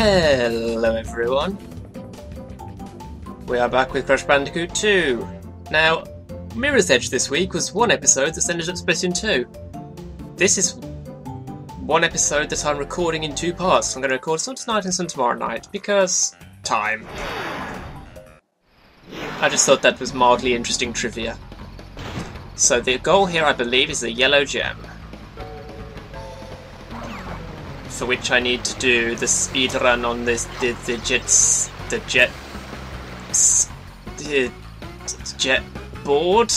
Hello everyone, we are back with Crash Bandicoot 2. Now, Mirror's Edge this week was one episode that's ended up split in two. This is one episode that I'm recording in two parts. I'm going to record some tonight and some tomorrow night, because time. I just thought that was mildly interesting trivia. So the goal here, I believe, is the yellow gem, for which I need to do the speed run on this jet board.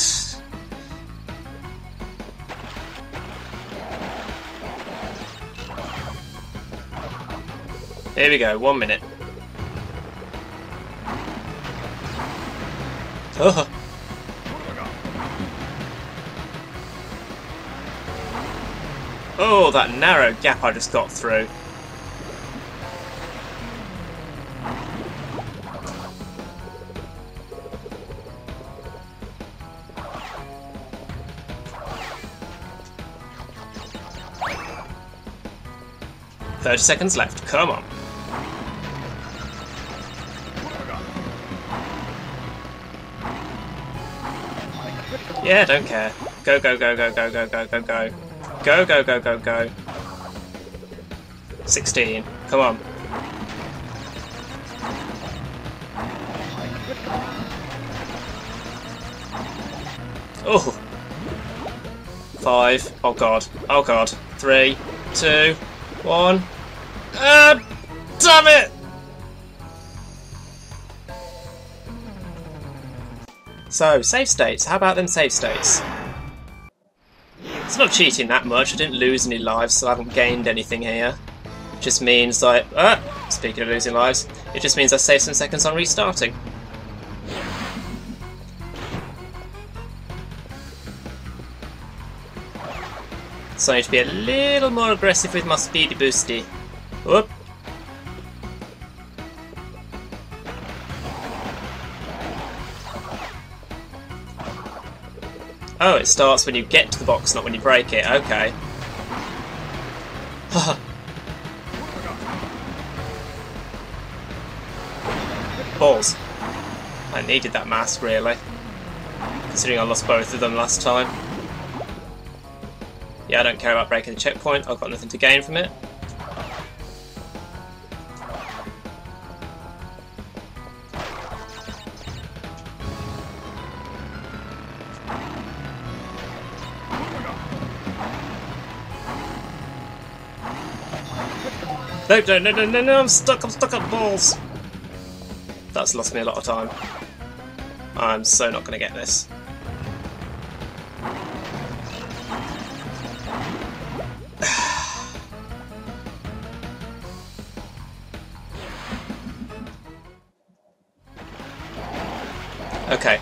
Here we go. 1 minute. Oh. Oh, that narrow gap I just got through. Thirty seconds left, come on. Yeah, don't care. Go, go, go, go, go, go, go, go, go. Go, go, go, go, go. 16. Come on. Oh. 5. Oh, God. Oh, God. 3, 2, 1. Damn it! So, save states. How about them save states? It's not cheating that much. I didn't lose any lives, so I haven't gained anything here. It just means I... speaking of losing lives, it just means I save some seconds on restarting. So I need to be a little more aggressive with my speedy boosty. Whoop! Oh, it starts when you get to the box, not when you break it. Okay. Balls. I needed that mask, really. Considering I lost both of them last time. Yeah, I don't care about breaking the checkpoint. I've got nothing to gain from it. Nope, no, I'm stuck at balls. That's lost me a lot of time. I'm so not going to get this. Okay.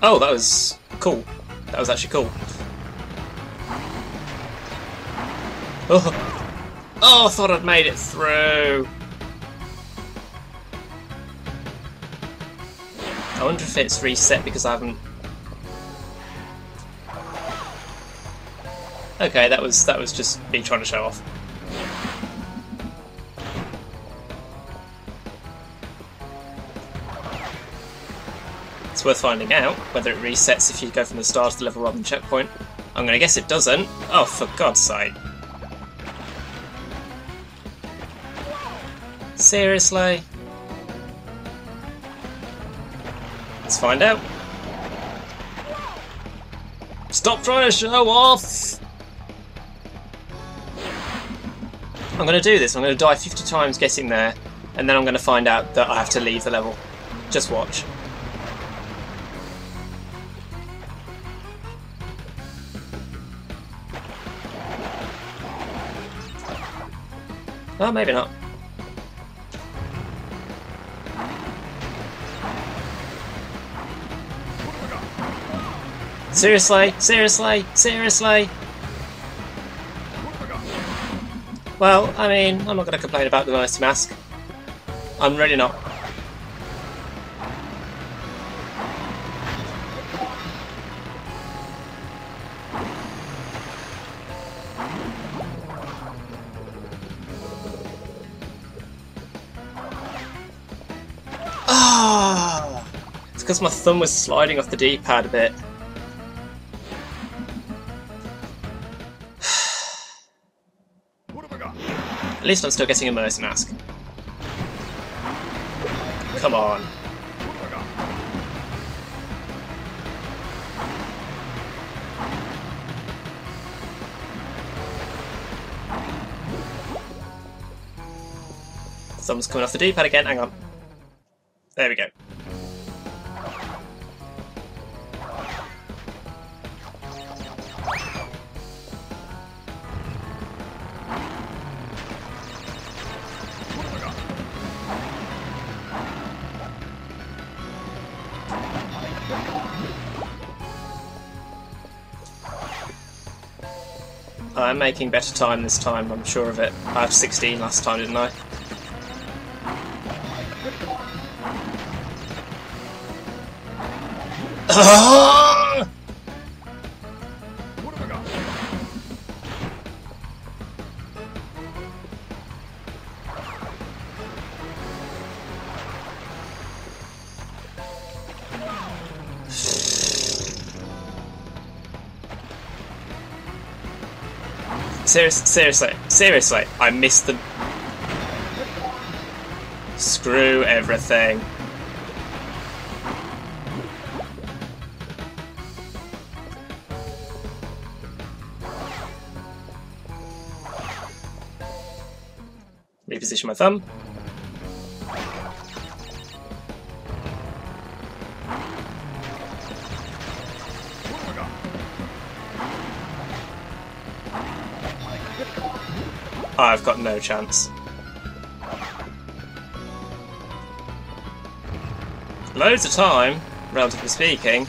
Oh, that was cool. That was actually cool. Oh. Oh, I thought I'd made it through. I wonder if it's reset because I haven't... Okay, that was just me trying to show off. It's worth finding out whether it resets if you go from the start of the level rather than checkpoint. I'm going to guess it doesn't. Oh, for God's sake. Seriously? Let's find out. Stop trying to show off! I'm going to do this. I'm going to die 50 times getting there, and then I'm going to find out that I have to leave the level. Just watch. Oh, maybe not. Seriously, seriously, seriously. Well, I mean, I'm not going to complain about the nice mask. I'm really not. because my thumb was sliding off the D-pad a bit. At least I'm still getting a Mercy Mask. Come on. Someone's coming off the D-pad again, hang on. There we go. I'm making better time this time, I'm sure of it. I had 16 last time, didn't I? Seriously, I missed the... Screw everything. Reposition my thumb. I've got no chance. Loads of time, relatively speaking.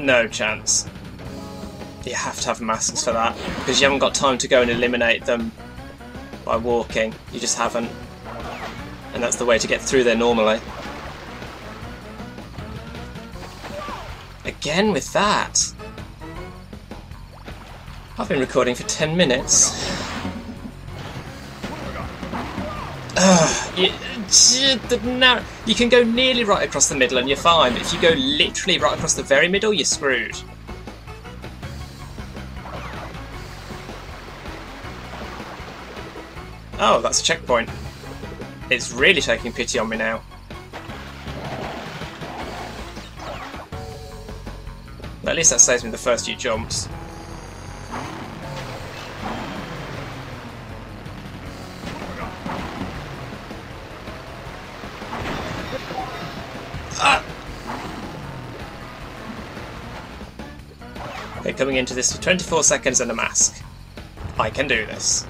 No chance. You have to have masks for that, because you haven't got time to go and eliminate them by walking. You just haven't. And that's the way to get through there normally. Again with that. I've been recording for 10 minutes. You can go nearly right across the middle and you're fine, but if you go literally right across the very middle, you're screwed. Oh, that's a checkpoint. It's really taking pity on me now. But at least that saves me the first few jumps. Coming into this for 24 seconds and a mask. I can do this.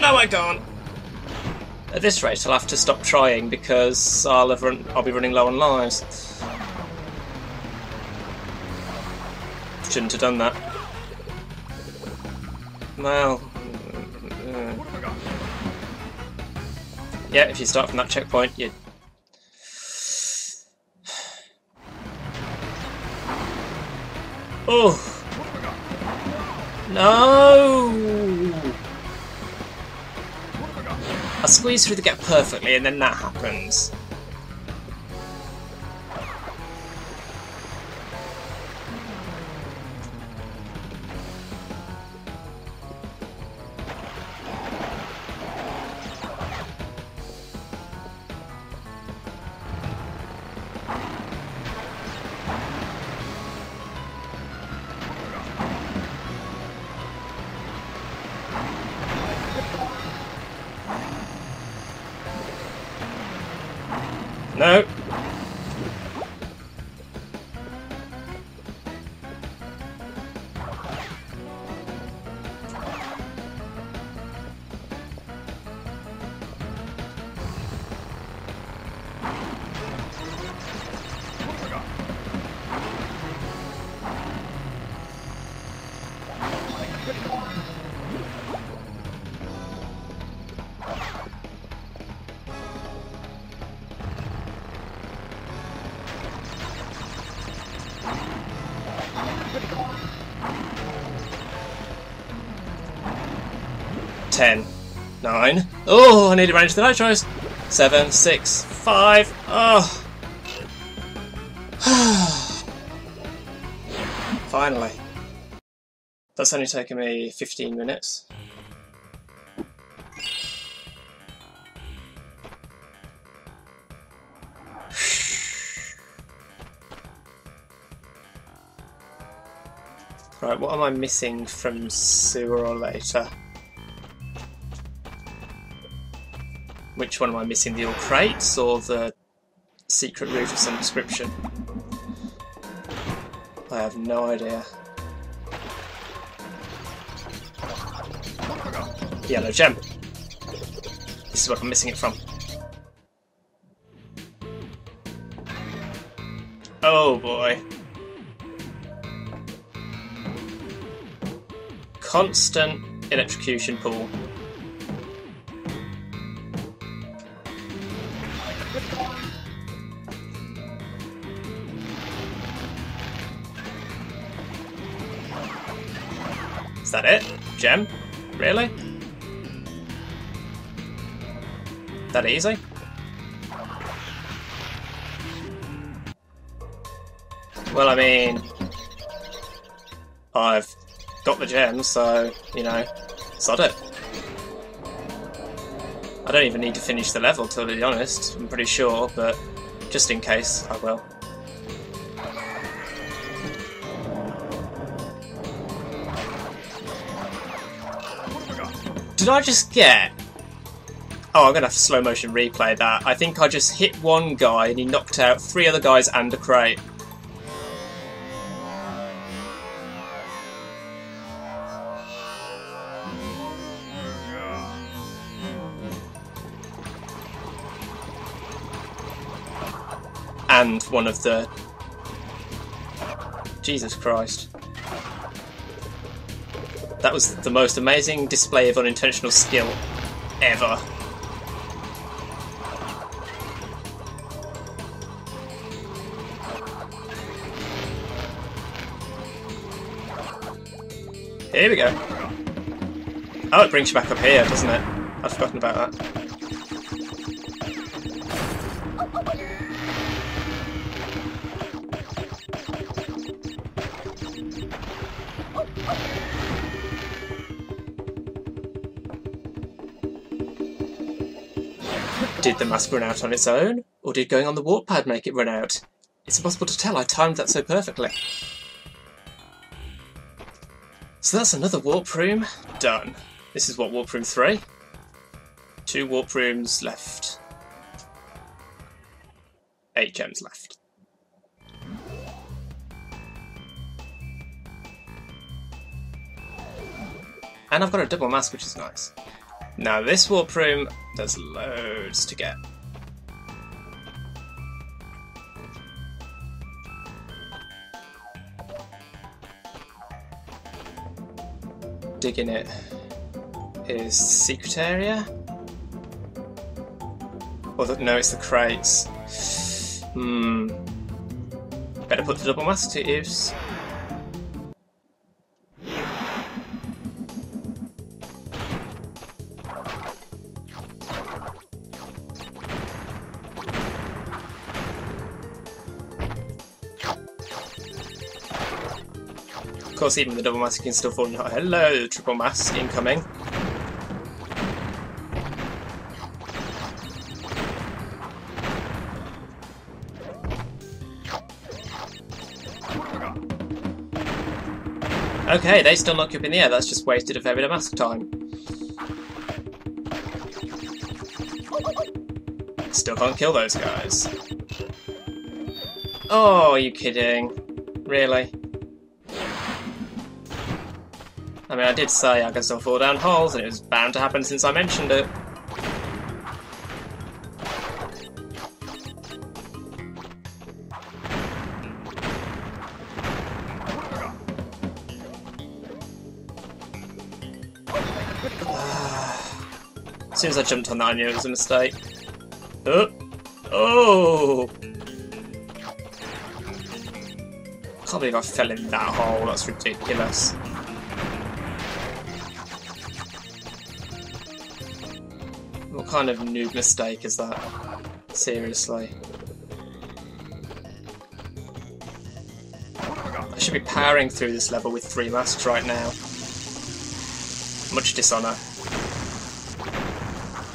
No, I can't. At this rate, I'll have to stop trying because I'll be running low on lives. Shouldn't have done that. Well... yeah, if you start from that checkpoint, you... oh! No! I squeezed through the gap perfectly and then that happens. No. 10, 9, oh, I nearly ran into the nitros, 7, 6, 5, oh. Finally. That's only taken me 15 minutes. Right, what am I missing from sooner or later? Which one am I missing? The old crates or the secret route of some description? I have no idea. Yellow gem. This is what I'm missing it from. Oh boy. Constant electrocution pool. Is that it? Gem? Really? That easy? Well, I mean, I've got the gem, so, you know, sod it. I don't even need to finish the level, to be honest, I'm pretty sure, but just in case, I will. Did I just get... Oh, I'm going to have to slow motion replay that. I think I just hit one guy and he knocked out 3 other guys and a crate. And one of the... Jesus Christ. That was the most amazing display of unintentional skill ever. Here we go. Oh, it brings you back up here, doesn't it? I'd forgotten about that. Did the mask run out on its own, or did going on the warp pad make it run out? It's impossible to tell, I timed that so perfectly. So that's another warp room done. This is what, warp room 3? 2 warp rooms left. 8 gems left. And I've got a double mask, which is nice. Now this warp room, there's loads to get. Digging it is the secret area. Or the, no, it's the crates. Better put the double mask to use. Of course, even the double mask can still fall in. Hello, triple mask incoming. Okay, they still knock you up in the air. That's just wasted a fair bit of mask time. Still can't kill those guys. Oh, are you kidding? Really? I mean, I did say I can still fall down holes, and it was bound to happen since I mentioned it. As soon as I jumped on that, I knew it was a mistake. Oh! Oh! I can't believe I fell in that hole, that's ridiculous. kind of noob mistake is that? Seriously. I should be powering through this level with 3 masks right now. Much dishonour.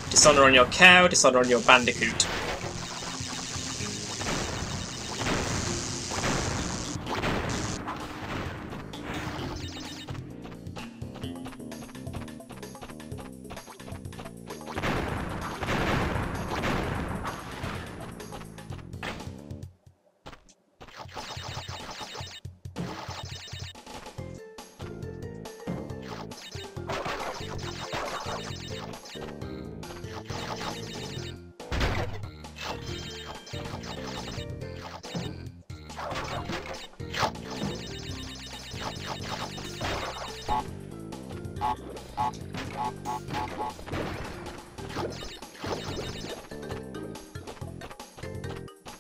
Dishonour on your cow, dishonour on your bandicoot.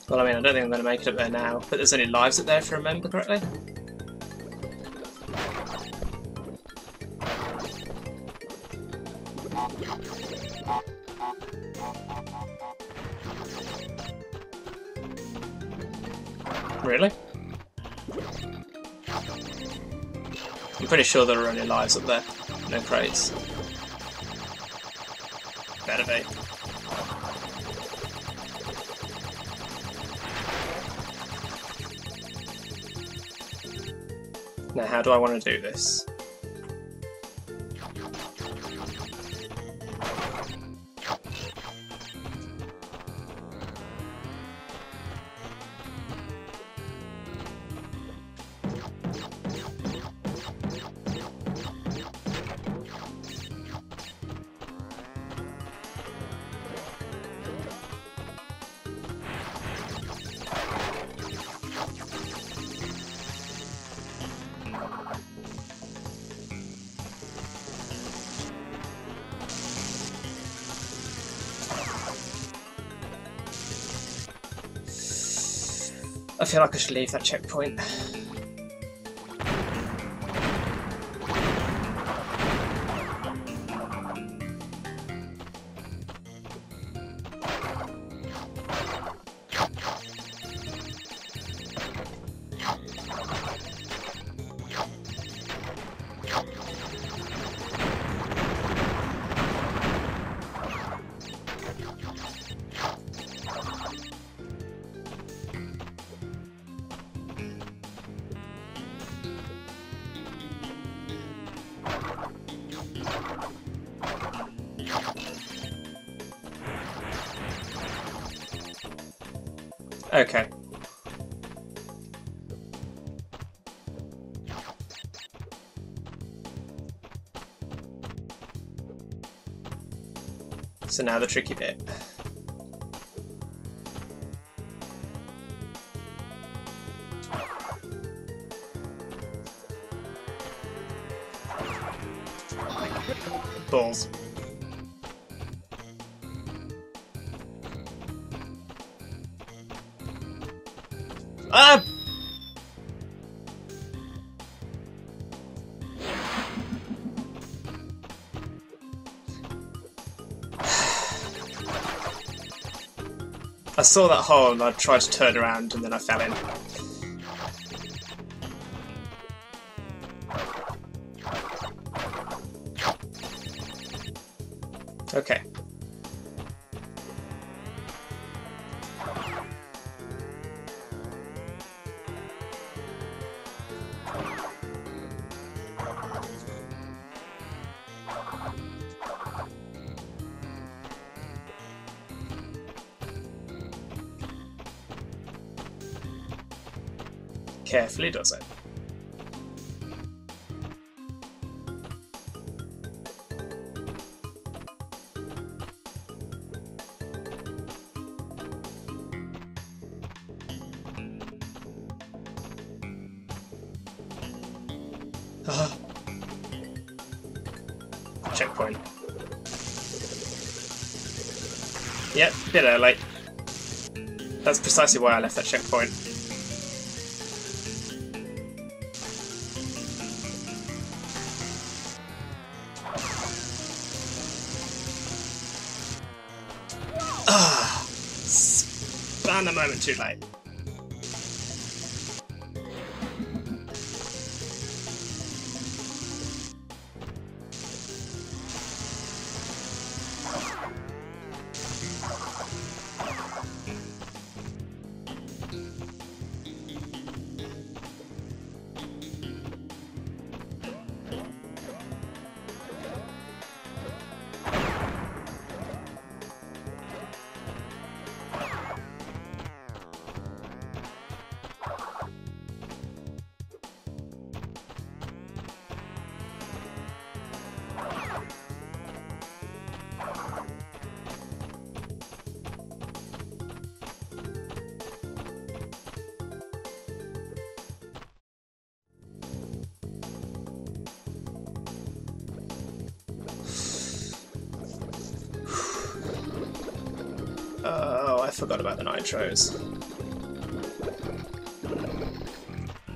Well, I mean, I don't think I'm going to make it up there now, but there's only lives up there if I remember correctly. Really? I'm pretty sure there are only lives up there. No crates. Better be. Now, how do I want to do this? I feel like I should leave that checkpoint. Okay. So now the tricky bit. Balls. Ah! I saw that hole and I tried to turn around and then I fell in. Okay. Carefully does it. Checkpoint. Yep, bit early. That's precisely why I left that checkpoint. moment too late. I forgot about the nitros.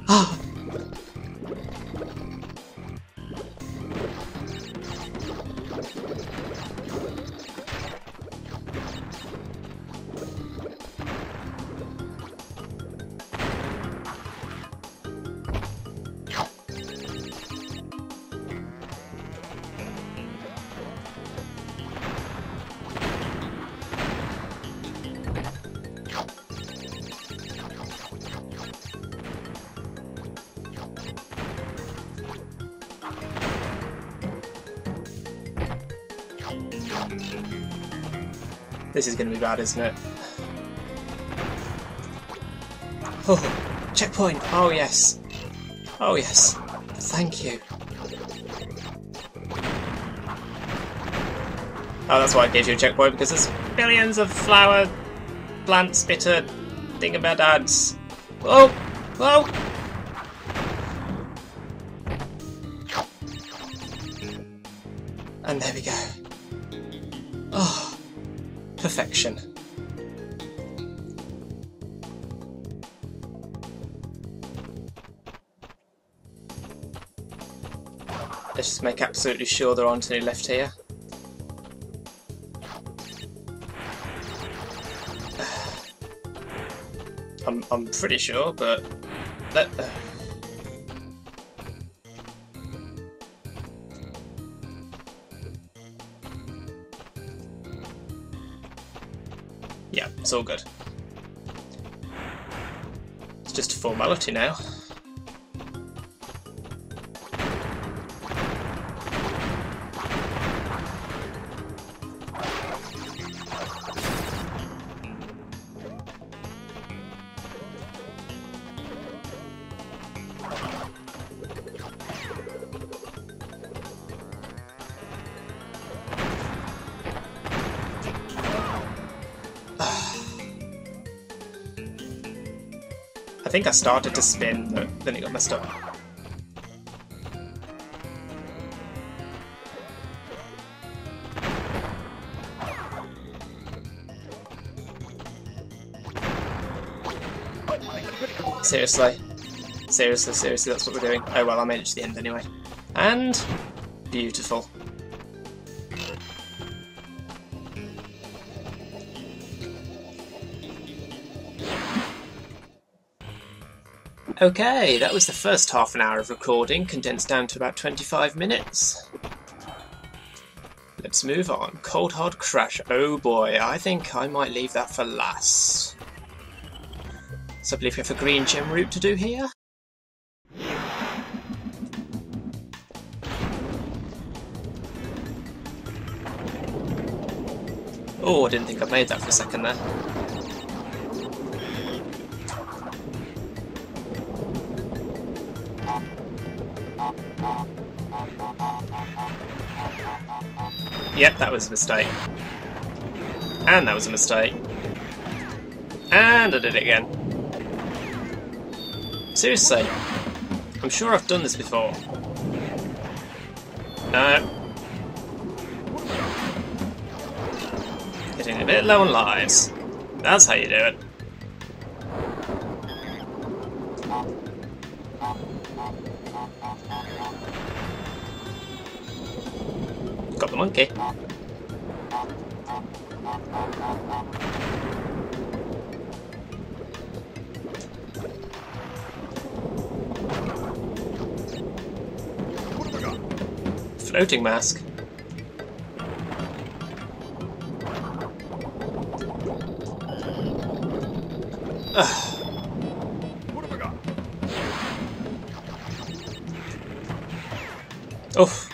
Ah! This is going to be bad, isn't it? Oh, checkpoint! Oh yes! Oh yes! Thank you! Oh, that's why it gives you a checkpoint, because there's billions of flower, plant, spitter, thingamadods. Whoa! Whoa! And there we go. Oh! Perfection. Let's just make absolutely sure there aren't any left here. I'm pretty sure, but yeah, it's all good. It's just a formality now. I think I started to spin, but then it got messed up. Seriously? Seriously, seriously, that's what we're doing. Oh well, I made it to the end anyway. And... beautiful. Okay, that was the first half an hour of recording, condensed down to about 25 minutes. Let's move on. Cold Hard Crash. Oh boy, I think I might leave that for last. So I believe we have a green gem route to do here. Oh, I didn't think I made that for a second there. Yep, that was a mistake. And that was a mistake. And I did it again. Seriously, I'm sure I've done this before. No. Getting a bit low on lives. That's how you do it. Got the monkey. floating mask. Ugh. What have I got? Oh.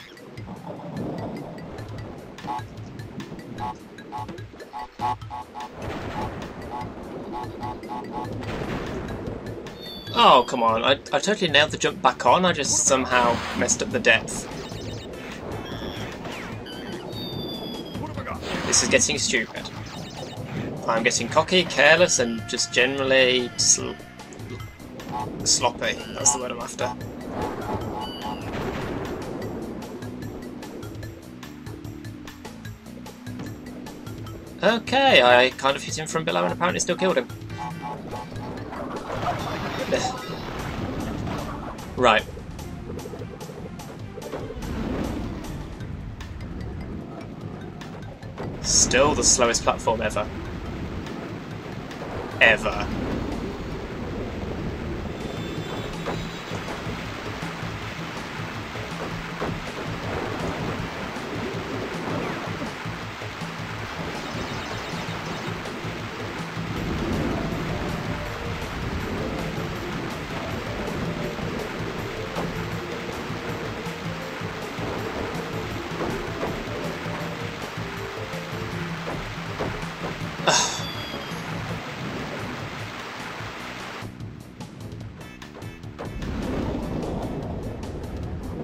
Oh, come on. I totally nailed the jump back on, I just somehow messed up the depth. This is getting stupid. I'm getting cocky, careless, and just generally sloppy. That's the word I'm after. Okay, I kind of hit him from below and apparently still killed him. Right. Still the slowest platform ever. Ever.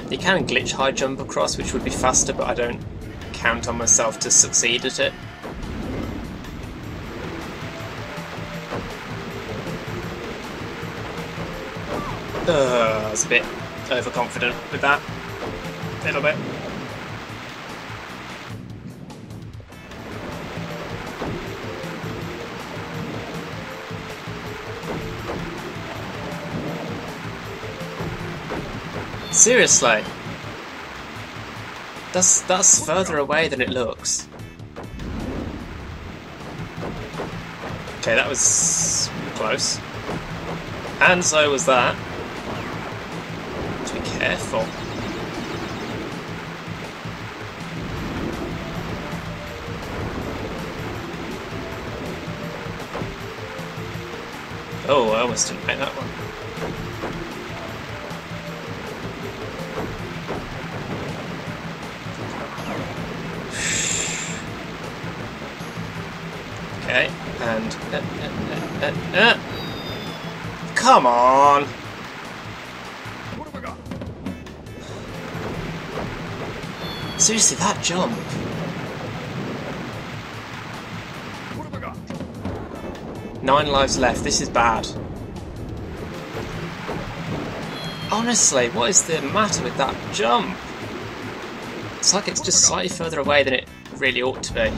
You can glitch high jump across, which would be faster, but I don't count on myself to succeed at it. I was a bit overconfident with that. A little bit. Seriously? That's further away than it looks. Okay, that was close. And so was that. Just be careful. Oh, I almost didn't make that one. Okay, and come on! What have I got? Seriously, that jump! What have I got? 9 lives left, this is bad. Honestly, what is the matter with that jump? It's like it's just slightly further away than it really ought to be.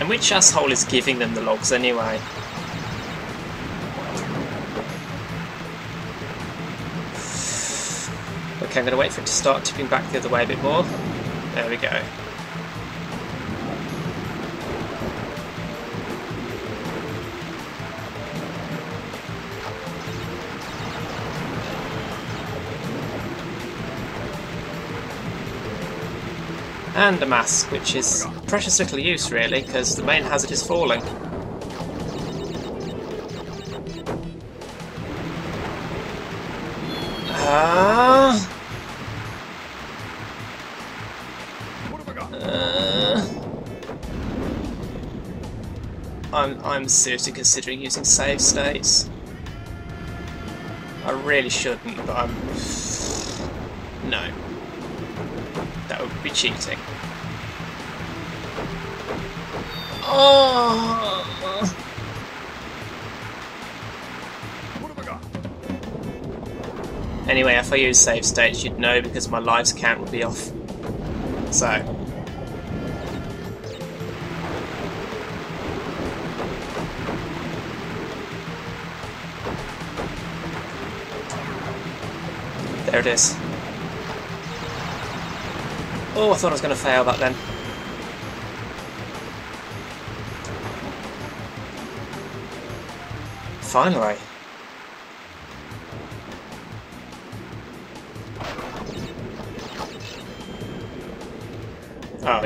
And which asshole is giving them the logs anyway? Okay, I'm going to wait for it to start tipping back the other way a bit more. There we go. And a mask, which is precious little use really, because the main hazard is falling. I'm seriously considering using save states. I really shouldn't, but I'm... no. That would be cheating. Oh! What have I got? Anyway, if I use save states, you'd know because my lives count would be off. So. There it is. Oh, I thought I was going to fail that then. Finally.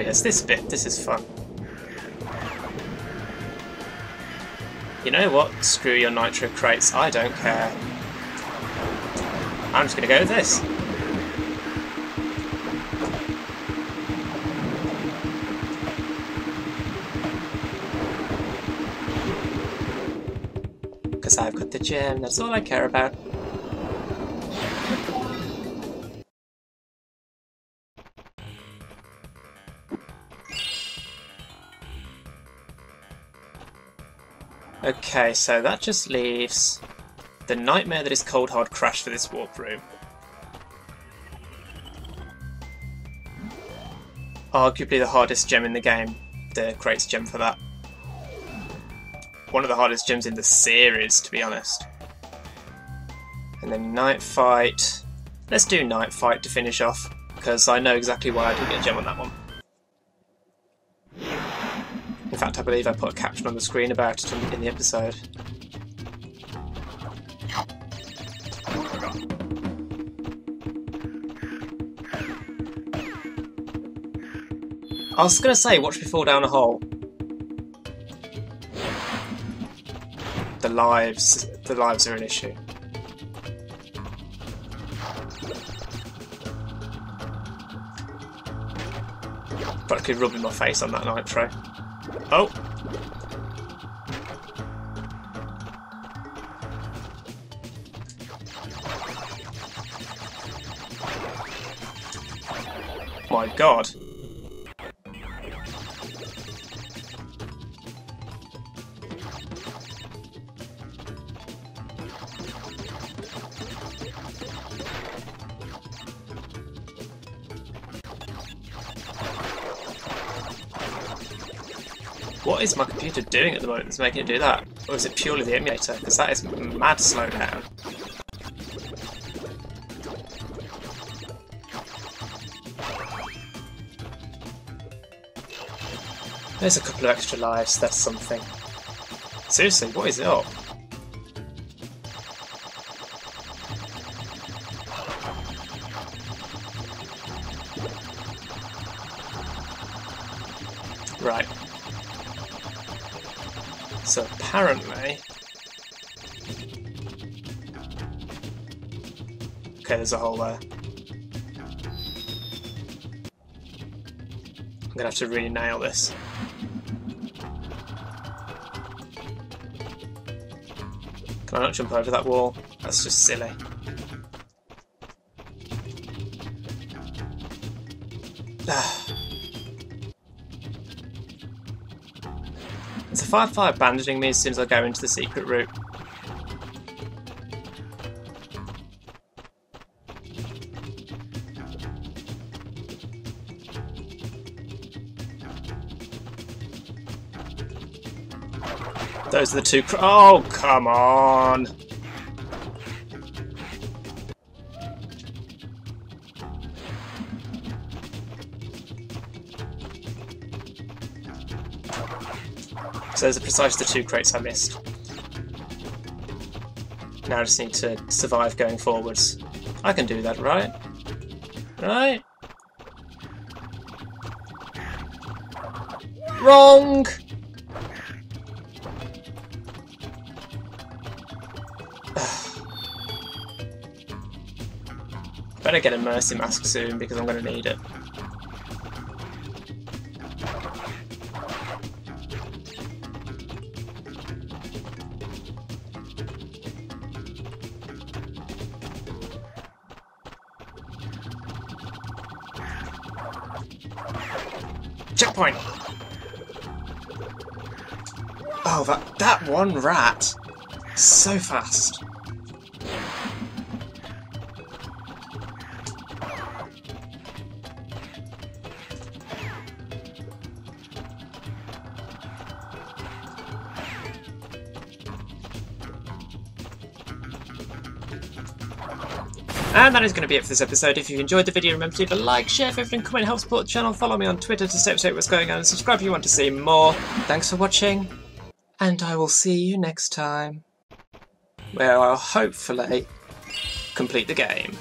probably is. This bit, this is fun. You know what? Screw your nitro crates, I don't care. I'm just gonna go with this. Because I've got the gem, that's all I care about. Okay, so that just leaves the nightmare that is Cold Hard Crash for this warp room. Arguably the hardest gem in the game, the crates gem for that. One of the hardest gems in the series, to be honest. And then Night Fight. Let's do Night Fight to finish off, because I know exactly why I didn't get a gem on that one. In fact, I believe I put a caption on the screen about it in the episode. I was going to say, watch me fall down a hole. The lives are an issue. But I could rub in my face on that nitro. Oh! My God! What is my computer doing at the moment that's making it do that? Or is it purely the emulator? Because that is mad slow down. There's a couple of extra lives, that's something. Seriously, what is it up? Right. So apparently... Okay, there's a hole there. I'm gonna have to really nail this. Can I not jump over that wall? That's just silly. There's a firefly abandoning me as soon as I go into the secret route. Those are the two oh, come on! So those are precisely the two crates I missed. Now I just need to survive going forwards. I can do that, right? Right? Wrong! Better get a mercy mask soon because I'm going to need it. Checkpoint! Oh, that one rat! So fast! And that is going to be it for this episode. If you've enjoyed the video, remember to leave a like, share, favorite, and comment, help support the channel, follow me on Twitter to stay up to date what's going on, and subscribe if you want to see more. Thanks for watching, and I will see you next time, where I'll hopefully complete the game.